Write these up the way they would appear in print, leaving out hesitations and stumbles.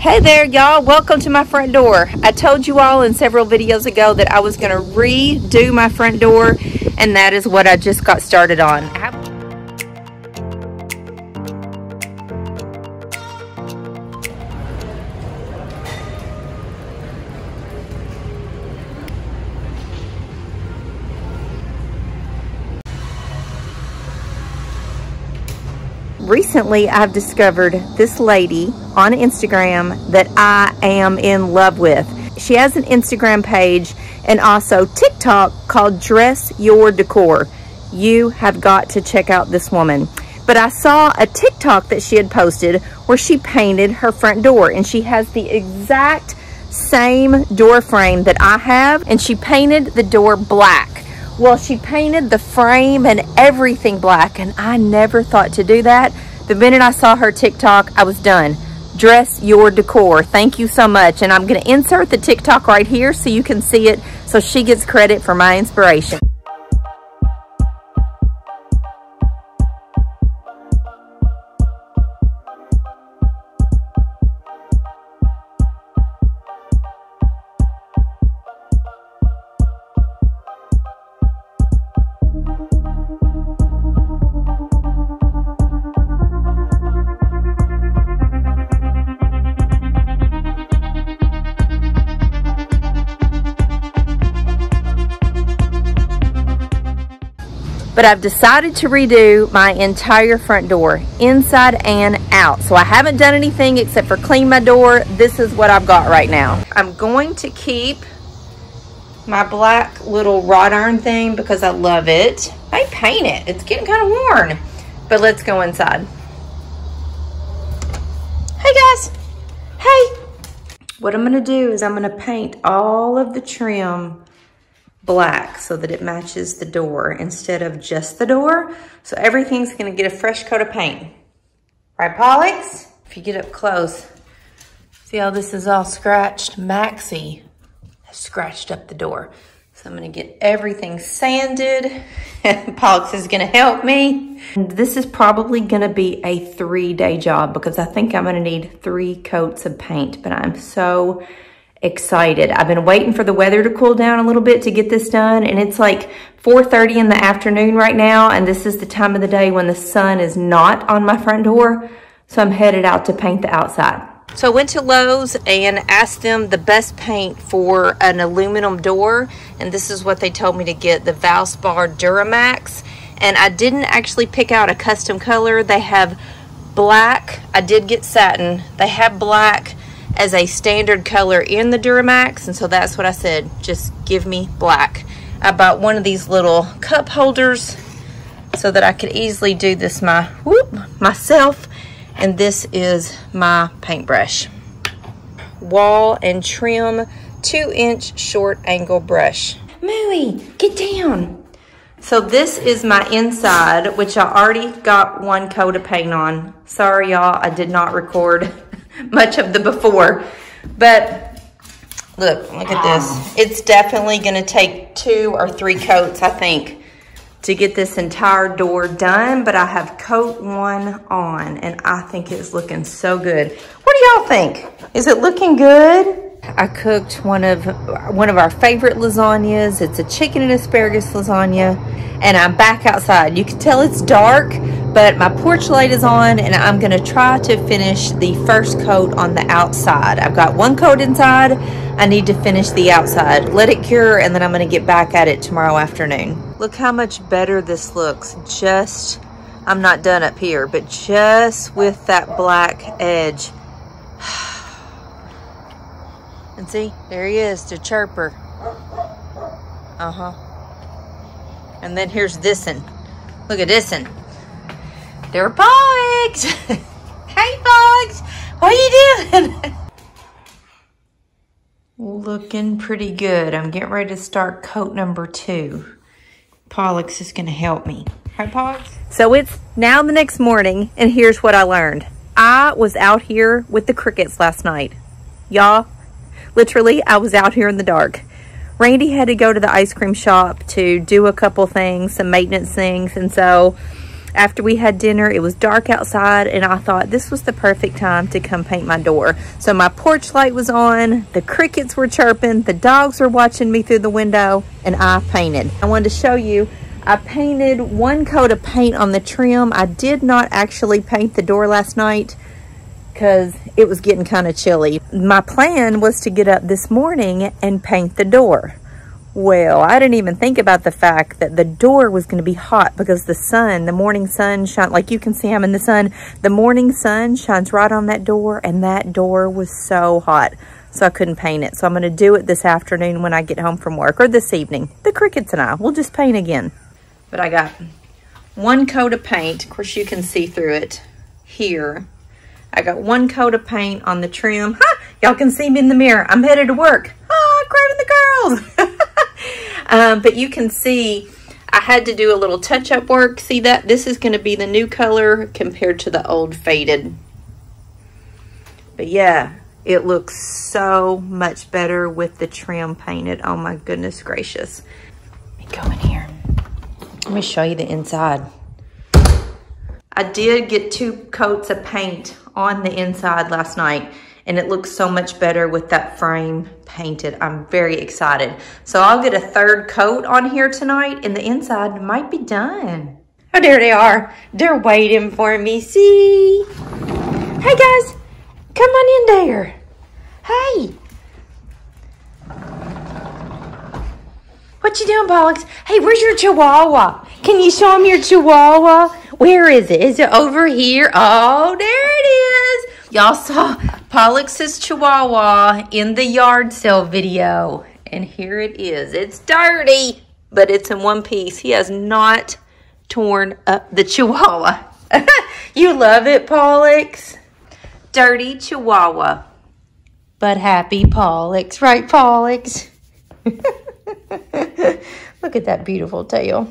Hey there y'all, welcome to my front door. I told you all in several videos ago that I was going to redo my front door, and that is what I just got started on. Recently, I've discovered this lady on Instagram that I am in love with. She has an Instagram page and also TikTok called Dress Your Decor. You have got to check out this woman. But I saw a TikTok that she had posted where she painted her front door, and she has the exact same door frame that I have, and she painted the door black. Well, she painted the frame and everything black, and I never thought to do that. The minute I saw her TikTok, I was done. Dress Your Decor. Thank you so much. And I'm going to insert the TikTok right here so you can see it, so she gets credit for my inspiration. But I've decided to redo my entire front door, inside and out. So I haven't done anything except for clean my door. This is what I've got right now. I'm going to keep my black little wrought iron thing because I love it. I paint it. It's getting kind of worn. But let's go inside. Hey guys. Hey. What I'm going to do is I'm going to paint all of the trim black so that it matches the door instead of just the door. So everything's gonna get a fresh coat of paint. Right, Pollux? If you get up close, see how this is all scratched? Maxxie has scratched up the door. So I'm gonna get everything sanded. Pollux is gonna help me. This is probably gonna be a 3-day job because I think I'm gonna need 3 coats of paint, but I'm so excited. I've been waiting for the weather to cool down a little bit to get this done, and it's like 4:30 in the afternoon right now, and this is the time of the day when the sun is not on my front door, so I'm headed out to paint the outside. So I went to Lowe's and asked them the best paint for an aluminum door, and this is what they told me to get, the Valspar Duramax, and I didn't actually pick out a custom color. They have black. I did get satin. They have black as a standard color in the Duramax, and so that's what I said, just give me black. I bought one of these little cup holders so that I could easily do this myself, and this is my paintbrush. Wall and trim 2-inch short angle brush. Mooey, get down. So this is my inside, which I already got 1 coat of paint on. Sorry y'all, I did not record much of the before, but look at this. It's definitely going to take 2 or 3 coats, I think, to get this entire door done, but I have coat 1 on, and I think it's looking so good. What do y'all think? Is it looking good? I cooked one of our favorite lasagnas. It's a chicken and asparagus lasagna, and I'm back outside. You can tell it's dark, but my porch light is on, and I'm gonna try to finish the first coat on the outside. I've got 1 coat inside. I need to finish the outside, let it cure, and then I'm gonna get back at it tomorrow afternoon. Look how much better this looks. Just, I'm not done up here, but just with that black edge. And see, there he is, the chirper. And then here's this one. Look at this one. They're Pollux. Hey, Pollux. What are you doing? Looking pretty good. I'm getting ready to start coat number 2. Pollux is going to help me. Right, Pollux? So it's now the next morning, and here's what I learned. I was out here with the crickets last night. Y'all, literally, I was out here in the dark. Randy had to go to the ice cream shop to do a couple things, some maintenance things, and so After we had dinner, it was dark outside, and I thought this was the perfect time to come paint my door. So my porch light was on, the crickets were chirping, the dogs were watching me through the window, and I painted. I wanted to show you, I painted one coat of paint on the trim. I did not actually paint the door last night because it was getting kind of chilly. My plan was to get up this morning and paint the door. Well, I didn't even think about the fact that the door was going to be hot because the sun, the morning sun shone, like you can see I'm in the sun, the morning sun shines right on that door, and that door was so hot, so I couldn't paint it. So I'm going to do it this afternoon when I get home from work, or this evening. The crickets and I, we'll just paint again. But I got one coat of paint. Of course, you can see through it here. I got one coat of paint on the trim. Ha! Y'all can see me in the mirror. I'm headed to work. Ah, Craving the Curls! But you can see I had to do a little touch-up work. See that? This is going to be the new color compared to the old faded. But yeah, it looks so much better with the trim painted. Oh my goodness gracious. Let me go in here. Let me show you the inside. I did get two coats of paint on the inside last night, and it looks so much better with that frame painted. I'm very excited. So I'll get a third coat on here tonight, and the inside might be done. Oh, there they are. They're waiting for me. See? Hey, guys. Come on in there. Hey. What you doing, Pollux? Hey, where's your chihuahua? Can you show them your chihuahua? Where is it? Is it over here? Oh, there it is. Y'all saw Pollux's chihuahua in the yard sale video, and here it is. It's dirty, but it's in one piece. He has not torn up the chihuahua. You love it, Pollux. Dirty chihuahua, but happy Pollux. Right, Pollux? Look at that beautiful tail.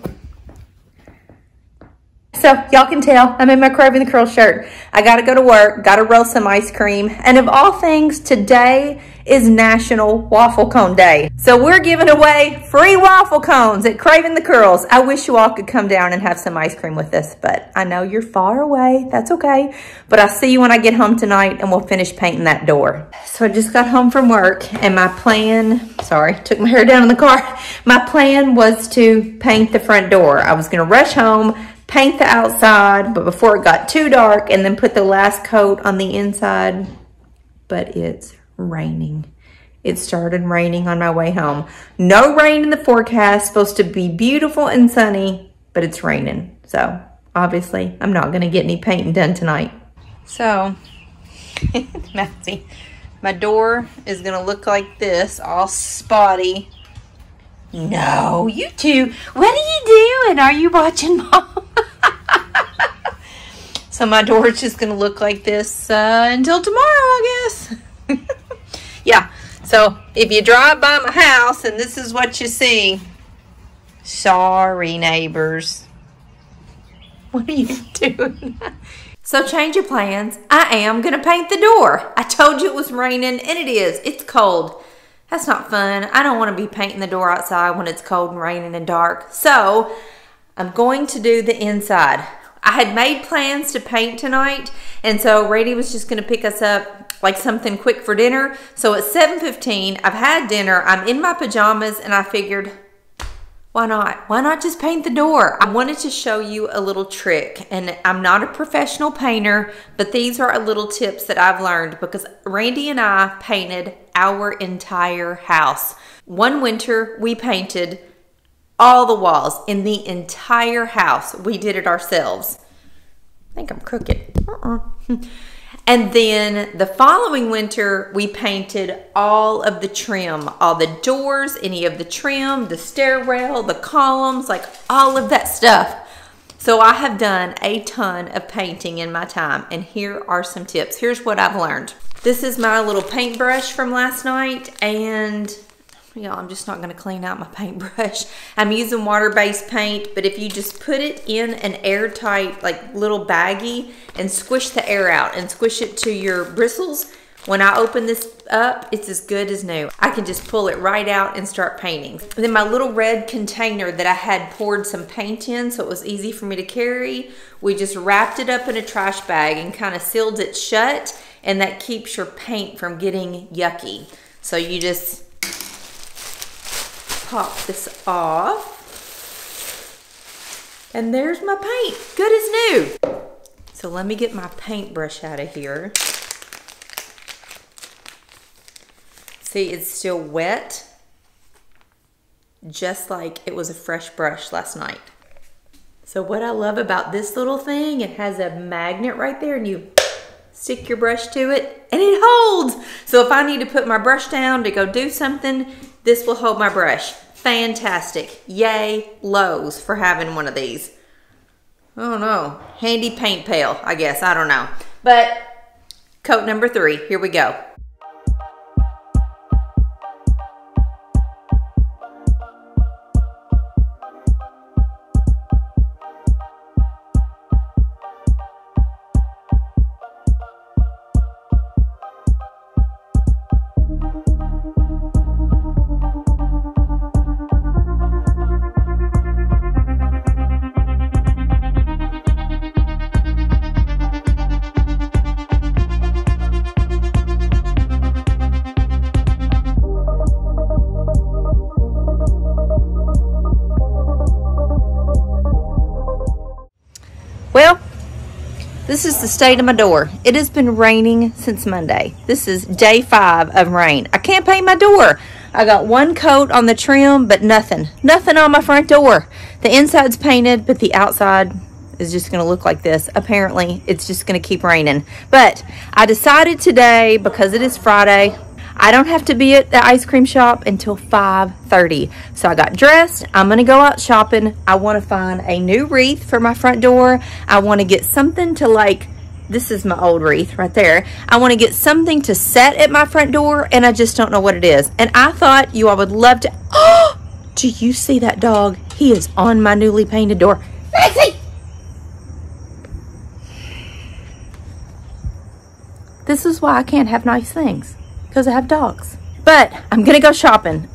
So y'all can tell I'm in my Craving the Curls shirt. I gotta go to work, gotta roll some ice cream. And of all things, today is National Waffle Cone Day. So we're giving away free waffle cones at Craving the Curls. I wish you all could come down and have some ice cream with us, but I know you're far away, that's okay. But I'll see you when I get home tonight, and we'll finish painting that door. So I just got home from work, and my plan, sorry, took my hair down in the car. My plan was to paint the front door. I was gonna rush home, paint the outside, but before it got too dark, and then put the last coat on the inside. But it's raining. It started raining on my way home. No rain in the forecast, supposed to be beautiful and sunny, but it's raining. So obviously I'm not gonna get any painting done tonight. So, it's messy. My door is gonna look like this, all spotty. No, you two, what are you doing? Are you watching Mom? So my door is just going to look like this until tomorrow, I guess. Yeah, so if you drive by my house and this is what you see, sorry neighbors. What are you doing? So change of plans. I am going to paint the door. I told you it was raining, and it is. It's cold. That's not fun. I don't want to be painting the door outside when it's cold and raining and dark. So I'm going to do the inside. I had made plans to paint tonight, and so Brady was just going to pick us up like something quick for dinner. So at 7:15, I've had dinner. I'm in my pajamas, and I figured, why not? Why not just paint the door? I wanted to show you a little trick, and I'm not a professional painter, but these are little tips that I've learned because Randy and I painted our entire house. One winter, we painted all the walls in the entire house. We did it ourselves. I think I'm crooked. And then the following winter, we painted all of the trim, all the doors, any of the trim, the stairwell, the columns, like all of that stuff. So I have done a ton of painting in my time, and here are some tips. Here's what I've learned. This is my little paintbrush from last night, and y'all, I'm just not gonna clean out my paintbrush. I'm using water-based paint, but if you just put it in an airtight, like little baggie, and squish the air out and squish it to your bristles, When I open this up, it's as good as new. I can just pull it right out and start painting. And then my little red container that I had poured some paint in so it was easy for me to carry, we just wrapped it up in a trash bag and kind of sealed it shut, and that keeps your paint from getting yucky. So you just pop this off. And there's my paint, good as new. So let me get my paintbrush out of here. See, it's still wet, just like it was a fresh brush last night. So what I love about this little thing, it has a magnet right there and you stick your brush to it and it holds. So if I need to put my brush down to go do something, this will hold my brush. Fantastic. Yay, Lowe's for having one of these. Oh no, handy paint pail, I guess, I don't know. But coat number 3, here we go. This is the state of my door. It has been raining since Monday. This is day 5 of rain. I can't paint my door. I got one coat on the trim, but nothing on my front door. The inside's painted, but the outside is just gonna look like this. Apparently, it's just gonna keep raining. But I decided today, because it is Friday, I don't have to be at the ice cream shop until 5:30. So I got dressed. I'm gonna go out shopping. I wanna find a new wreath for my front door. I wanna get something to, like, this is my old wreath right there. I wanna get something to set at my front door, and I just don't know what it is. And I thought you all would love to, oh, do you see that dog? He is on my newly painted door. Maxxie! This is why I can't have nice things. Because I have dogs. But I'm gonna go shopping.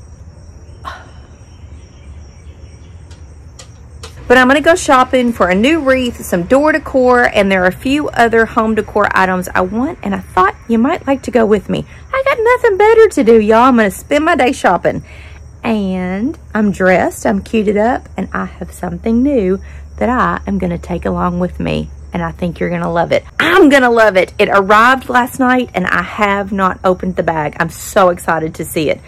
But I'm gonna go shopping for a new wreath, some door decor, and there are a few other home decor items I want, and I thought you might like to go with me. I got nothing better to do, y'all. I'm gonna spend my day shopping. And I'm dressed, I'm cuted up, and I have something new that I am gonna take along with me. And I think you're gonna love it. I'm gonna love it. It arrived last night and I have not opened the bag. I'm so excited to see it.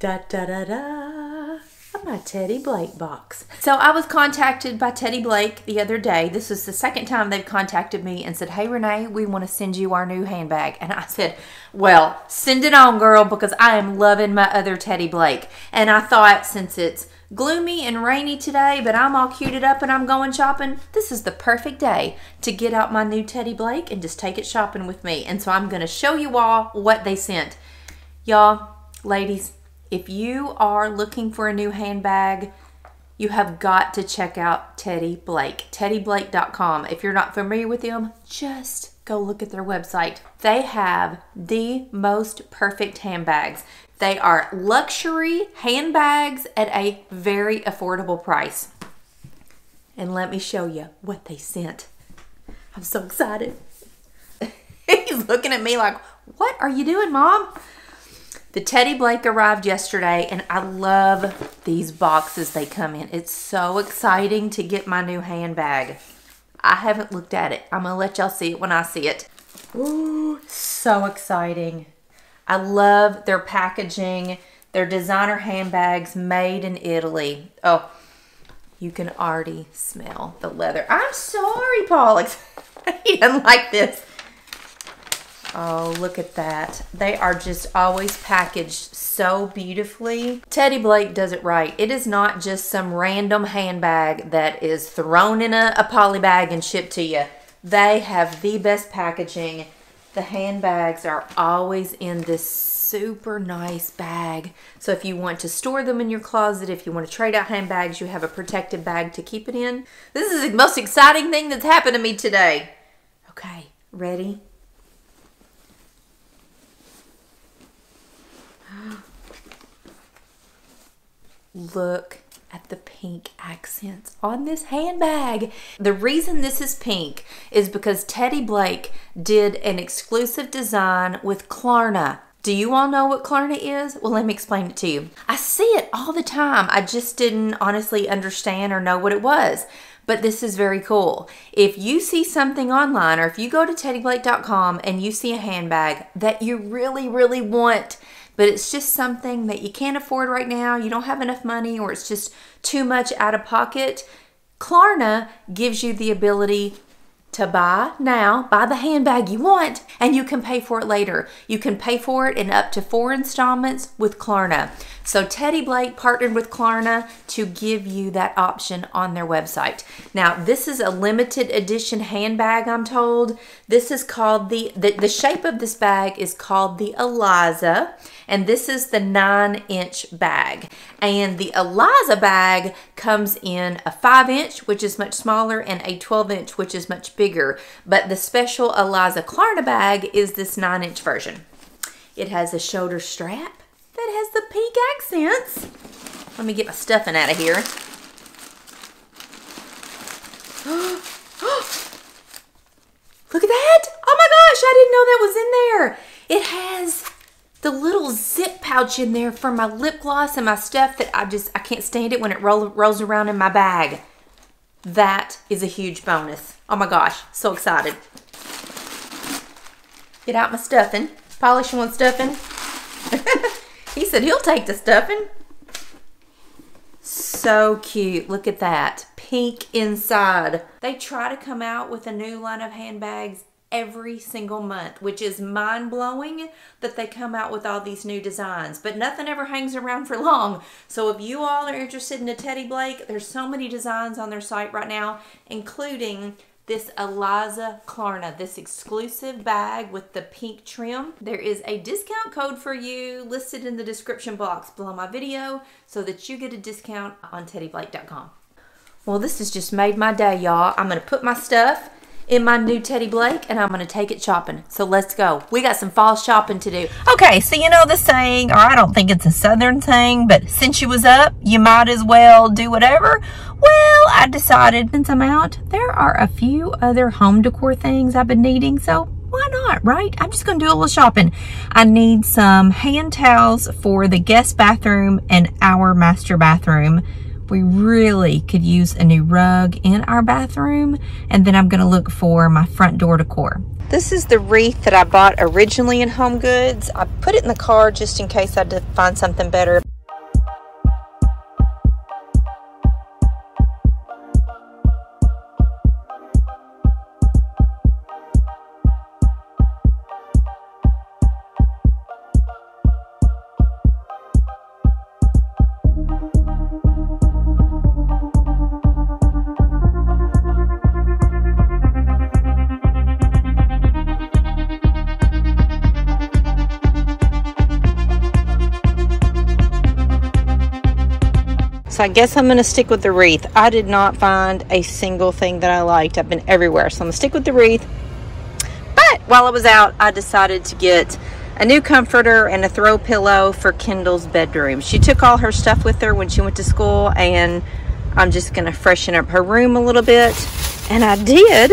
Da da da da, my Teddy Blake box. So I was contacted by Teddy Blake the other day. This is the second time they've contacted me and said, hey Renee, we wanna send you our new handbag. And I said, well, send it on girl, because I am loving my other Teddy Blake. And I thought, since it's gloomy and rainy today, but I'm all cuted up and I'm going shopping, this is the perfect day to get out my new Teddy Blake and just take it shopping with me. And so I'm gonna show you all what they sent. Y'all, ladies, if you are looking for a new handbag, you have got to check out Teddy Blake, teddyblake.com. If you're not familiar with them, just go look at their website. They have the most perfect handbags. They are luxury handbags at a very affordable price. And let me show you what they sent. I'm so excited. He's looking at me like, what are you doing, Mom? The Teddy Blake arrived yesterday, and I love these boxes they come in. It's so exciting to get my new handbag. I haven't looked at it. I'm gonna let y'all see it when I see it. Ooh, so exciting. I love their packaging, their designer handbags made in Italy. Oh, you can already smell the leather. I'm sorry, Pollux. He doesn't like this. Oh, look at that. They are just always packaged so beautifully. Teddy Blake does it right. It is not just some random handbag that is thrown in a poly bag and shipped to you. They have the best packaging. The handbags are always in this super nice bag. So if you want to store them in your closet, if you want to trade out handbags, you have a protected bag to keep it in. This is the most exciting thing that's happened to me today. Okay, ready? look at the pink accents on this handbag. The reason this is pink is because Teddy Blake did an exclusive design with Klarna. Do you all know what Klarna is? Well, let me explain it to you. I see it all the time. I just didn't honestly understand or know what it was. But this is very cool. If you see something online or if you go to teddyblake.com and you see a handbag that you really, really want, but it's just something that you can't afford right now, you don't have enough money, or it's just too much out of pocket, Klarna gives you the ability to buy now, buy the handbag you want, and you can pay for it later. You can pay for it in up to 4 installments with Klarna. So Teddy Blake partnered with Klarna to give you that option on their website. Now, this is a limited edition handbag, I'm told. This is called the shape of this bag is called the Eliza, and this is the 9-inch bag. And the Eliza bag comes in a 5-inch, which is much smaller, and a 12-inch, which is much bigger. But the special Eliza Klarna bag is this 9-inch version. It has a shoulder strap that has the pink accents. Let me get my stuffing out of here. Look at that! Oh my gosh, I didn't know that was in there. It has the little zip pouch in there for my lip gloss and my stuff that I can't stand it when it rolls around in my bag. That is a huge bonus. Oh my gosh, so excited. Get out my stuffing. Polish, you want stuffing? He said he'll take the stuffing. So cute. Look at that. Pink inside. They try to come out with a new line of handbags every single month, which is mind-blowing that they come out with all these new designs, but nothing ever hangs around for long. So if you all are interested in a Teddy Blake, there's so many designs on their site right now, including this Eliza Klarna, this exclusive bag with the pink trim. There is a discount code for you listed in the description box below my video so that you get a discount on teddyblake.com. Well, this has just made my day, y'all. I'm gonna put my stuff in my new Teddy Blake and I'm gonna take it shopping. So let's go. We got some fall shopping to do. Okay, so you know the saying, or I don't think it's a Southern thing, but since you was up, you might as well do whatever. Well, I decided since I'm out, there are a few other home decor things I've been needing, so why not, right? I'm just gonna do a little shopping. I need some hand towels for the guest bathroom and our master bathroom. We really could use a new rug in our bathroom. And then I'm gonna look for my front door decor. This is the wreath that I bought originally in HomeGoods. I put it in the car just in case I did find something better. So I guess I'm gonna stick with the wreath. I did not find a single thing that I liked. I've been everywhere, so I'm gonna stick with the wreath. But while I was out, I decided to get a new comforter and a throw pillow for Kendall's bedroom. She took all her stuff with her when she went to school, and I'm just gonna freshen up her room a little bit. And I did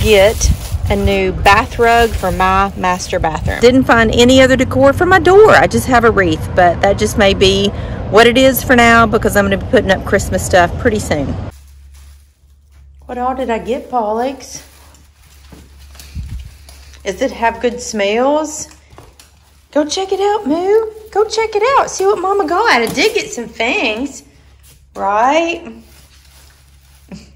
get a new bath rug for my master bathroom. Didn't find any other decor for my door. I just have a wreath, but that just may be what it is for now because I'm gonna be putting up Christmas stuff pretty soon. What all did I get, Pollux? Does it have good smells? Go check it out, Moo. Go check it out. See what Mama got. I did get some things, right?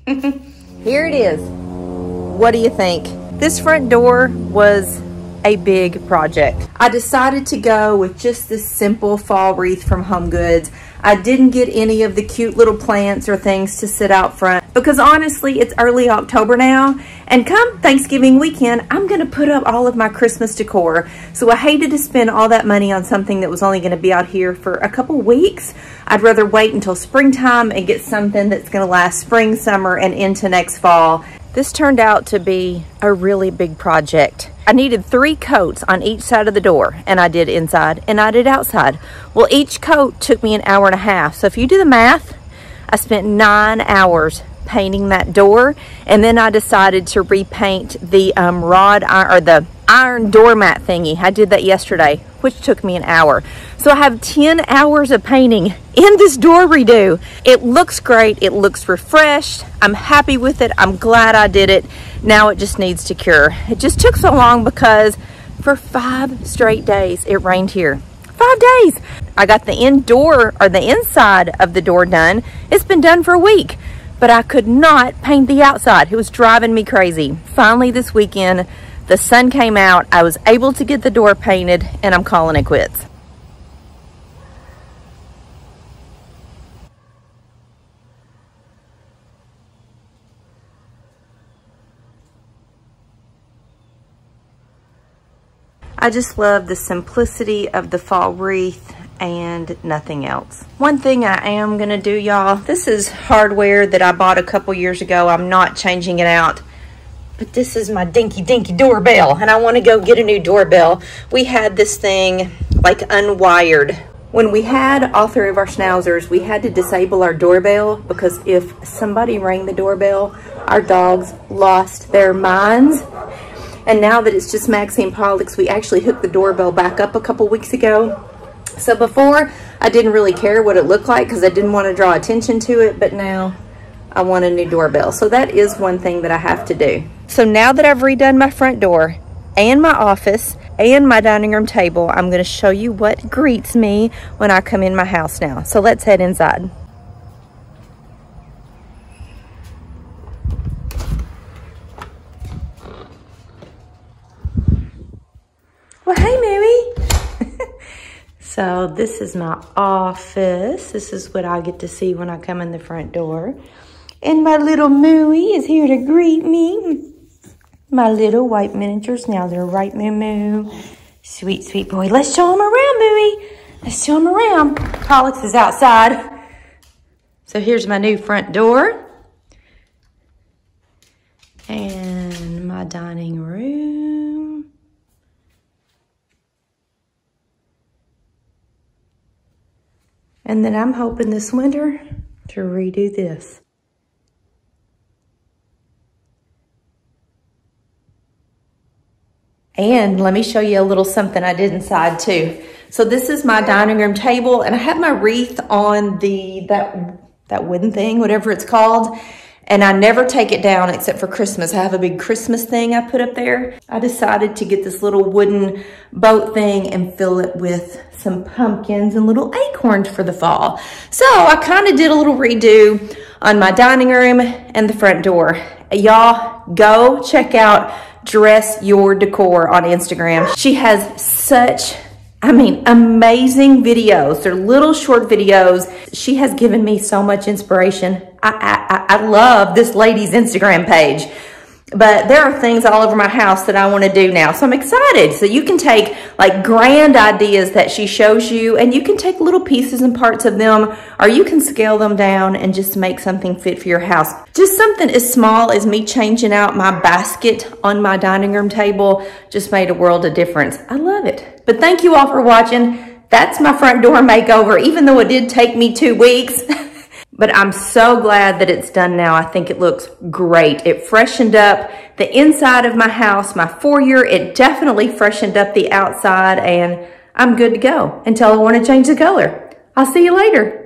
Here it is. What do you think? This front door was a big project. I decided to go with just this simple fall wreath from HomeGoods. I didn't get any of the cute little plants or things to sit out front because honestly, it's early October now, and come Thanksgiving weekend, I'm gonna put up all of my Christmas decor. So I hated to spend all that money on something that was only gonna be out here for a couple weeks. I'd rather wait until springtime and get something that's gonna last spring, summer, and into next fall. This turned out to be a really big project. I needed 3 coats on each side of the door, and I did inside and I did outside. Well, each coat took me an hour and a half. So if you do the math, I spent 9 hours painting that door, and then I decided to repaint the iron doormat thingy. I did that yesterday, which took me an hour. So I have 10 hours of painting in this door redo. It looks great. It looks refreshed. I'm happy with it. I'm glad I did it. Now it just needs to cure. It just took so long because for 5 straight days it rained here. 5 days. I got the indoor or the inside of the door done. It's been done for a week, but I could not paint the outside. It was driving me crazy. Finally this weekend, the sun came out. I was able to get the door painted, and I'm calling it quits. I just love the simplicity of the fall wreath and nothing else. One thing I am gonna do, y'all, this is hardware that I bought a couple years ago. I'm not changing it out, but this is my dinky doorbell, and I want to go get a new doorbell. We had this thing like unwired. When we had all 3 of our schnauzers, we had to disable our doorbell because if somebody rang the doorbell, our dogs lost their minds. And now that it's just Maxxie and Pollux, we actually hooked the doorbell back up a couple weeks ago. So before, I didn't really care what it looked like because I didn't want to draw attention to it, but now I want a new doorbell. So that is one thing that I have to do. So now that I've redone my front door and my office and my dining room table, I'm going to show you what greets me when I come in my house now. So let's head inside. Well, hey, Mary. So this is my office. This is what I get to see when I come in the front door. And my little Mooey is here to greet me. My little white miniatures now, they're right, Moo Moo. Sweet, sweet boy. Let's show him around, Mooey. Let's show him around. Pollux is outside. So here's my new front door. And my dining room. And then I'm hoping this winter to redo this. And let me show you a little something I did inside too. So this is my dining room table, and I have my wreath on the that wooden thing, whatever it's called, and I never take it down except for Christmas. I have a big Christmas thing I put up there. I decided to get this little wooden boat thing and fill it with some pumpkins and little acorns for the fall. So I kind of did a little redo on my dining room and the front door. Y'all go check out Dress Your Decor on Instagram. She has such, I mean, amazing videos. They're little short videos. She has given me so much inspiration. I love this lady's Instagram page. But there are things all over my house that I want to do now. So I'm excited. So you can take like grand ideas that she shows you, and you can take little pieces and parts of them, or you can scale them down and just make something fit for your house. Just something as small as me changing out my basket on my dining room table just made a world of difference. I love it. But thank you all for watching. That's my front door makeover, even though it did take me 2 weeks. But I'm so glad that it's done now. I think it looks great. It freshened up the inside of my house, my foyer. It definitely freshened up the outside, and I'm good to go until I want to change the color. I'll see you later.